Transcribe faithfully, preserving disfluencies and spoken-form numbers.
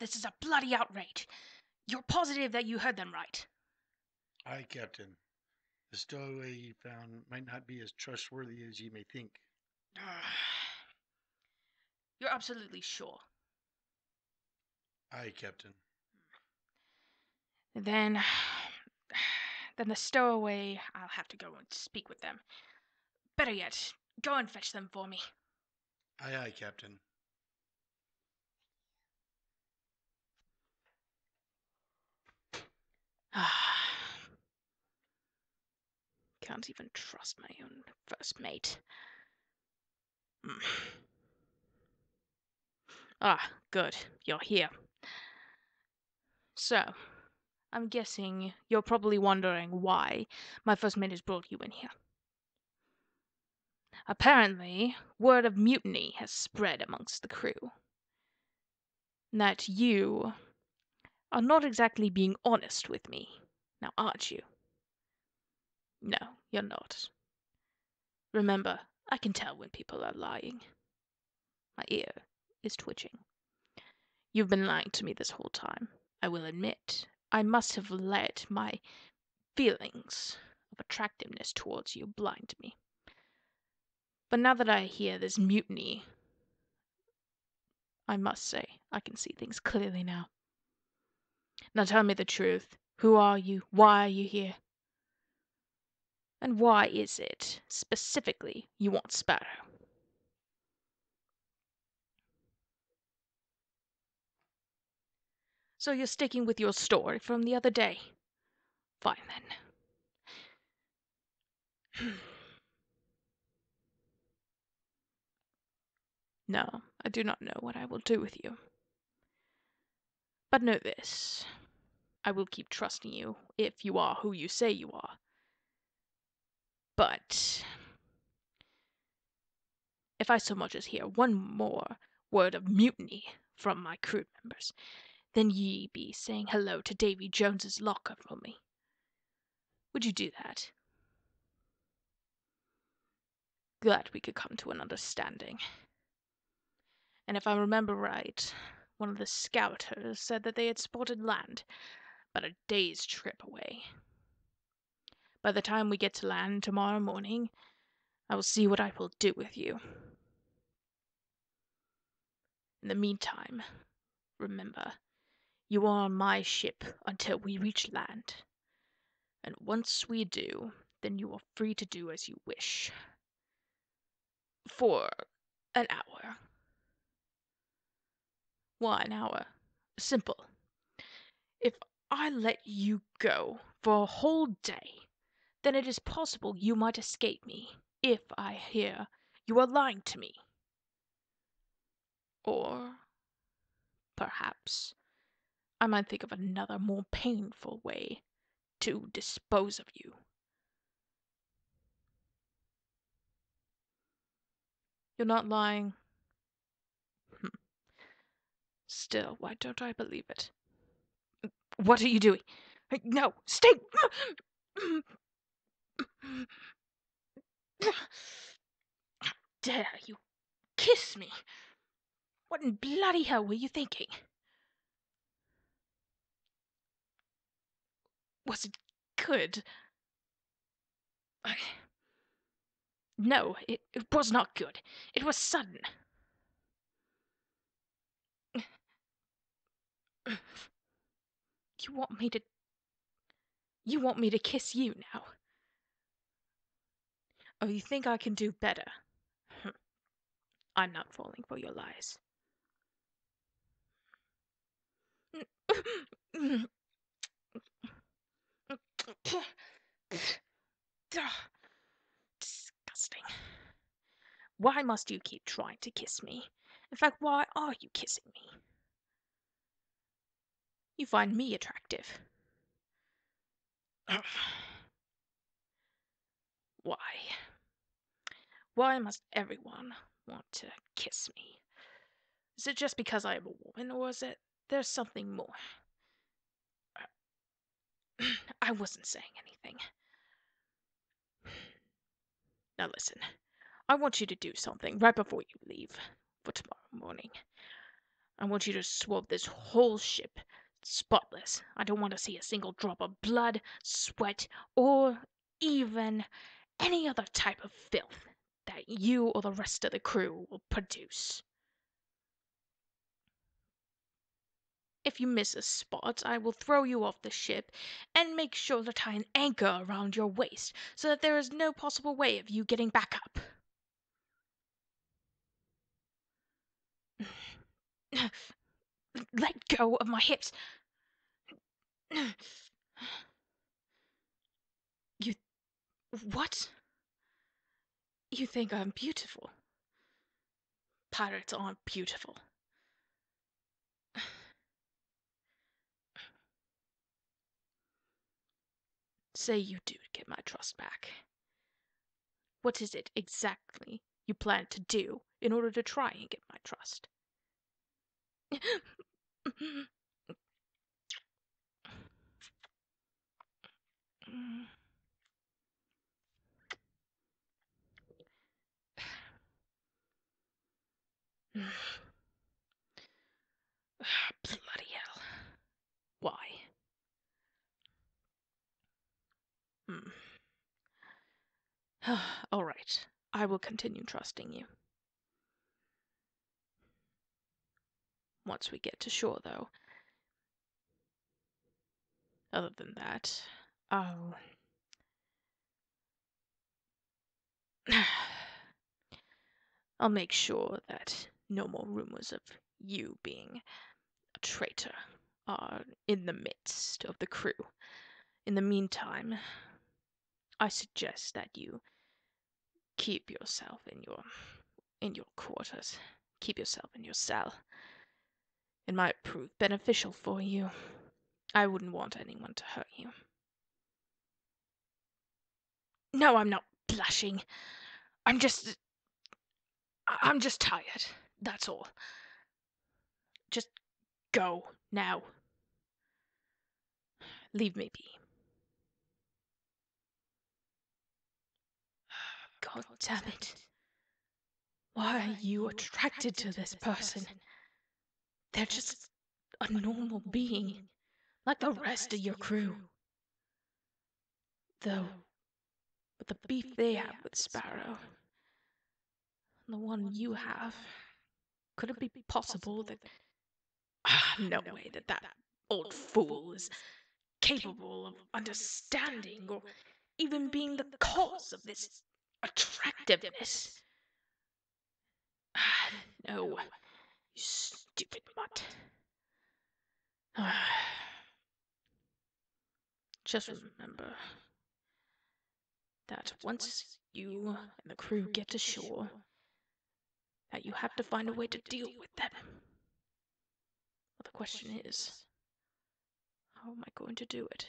This is a bloody outrage. You're positive that you heard them right? Aye, Captain. The stowaway you found might not be as trustworthy as you may think. You're absolutely sure? Aye, Captain. Then... Then the stowaway, I'll have to go and speak with them. Better yet, go and fetch them for me. Aye, aye, Captain. Can't even trust my own first mate. Mm. Ah, good. You're here. So... I'm guessing you're probably wondering why my first mate has brought you in here. Apparently, word of mutiny has spread amongst the crew. That you are not exactly being honest with me, now aren't you? No, you're not. Remember, I can tell when people are lying. My ear is twitching. You've been lying to me this whole time, I will admit. I must have let my feelings of attractiveness towards you blind me. But now that I hear this mutiny, I must say I can see things clearly now. Now tell me the truth. Who are you? Why are you here? And why is it specifically you want Sparrow? So you're sticking with your story from the other day. Fine, then. No, I do not know what I will do with you. But know this. I will keep trusting you if you are who you say you are. But... if I so much as hear one more word of mutiny from my crew members... then ye be saying hello to Davy Jones's locker for me. Would you do that? Glad we could come to an understanding. And if I remember right, one of the scouters said that they had spotted land, but a day's trip away. By the time we get to land tomorrow morning, I will see what I will do with you. In the meantime, remember... you are on my ship until we reach land. And once we do, then you are free to do as you wish. For an hour. Why an hour? Simple. If I let you go for a whole day, then it is possible you might escape me if I hear you are lying to me. Or perhaps... I might think of another, more painful way to dispose of you. You're not lying. Hm. Still, why don't I believe it? What are you doing? No, stay! How dare you kiss me? What in bloody hell were you thinking? Was it good? I... No, it, it was not good. It was sudden. You want me to... You want me to kiss you now? Oh, you think I can do better? I'm not falling for your lies. Disgusting. Why must you keep trying to kiss me? In fact, why are you kissing me? You find me attractive. Why? Why must everyone want to kiss me? Is it just because I am a woman, or is it there's something more? I wasn't saying anything. Now listen, I want you to do something right before you leave for tomorrow morning. I want you to swab this whole ship spotless. I don't want to see a single drop of blood, sweat, or even any other type of filth that you or the rest of the crew will produce. If you miss a spot, I will throw you off the ship and make sure to tie an anchor around your waist so that there is no possible way of you getting back up. Let go of my hips. You... What? You think I'm beautiful? Pirates aren't beautiful. Say you do get my trust back. What is it exactly you plan to do in order to try and get my trust? Bloody hell. Why? Hmm. All right. I will continue trusting you. Once we get to shore, though. Other than that, I'll... I'll make sure that no more rumors of you being a traitor are in the midst of the crew. In the meantime, I suggest that you keep yourself in your in your quarters. Keep yourself in your cell. It might prove beneficial for you. I wouldn't want anyone to hurt you. No, I'm not blushing. I'm just... I'm just tired. That's all. Just go now. Leave me be. God damn it. Why are you attracted to this person? They're just a normal being, like the rest of your crew. Though, with the beef they have with Sparrow, and the one you have, could it be possible that... Ah, no way that that old fool is capable of understanding or even being the cause of this attractiveness. Ah, no. You stupid mutt. Just remember that once you and the crew get to shore, that you have to find a way to deal with them. Well, the question is, how am I going to do it?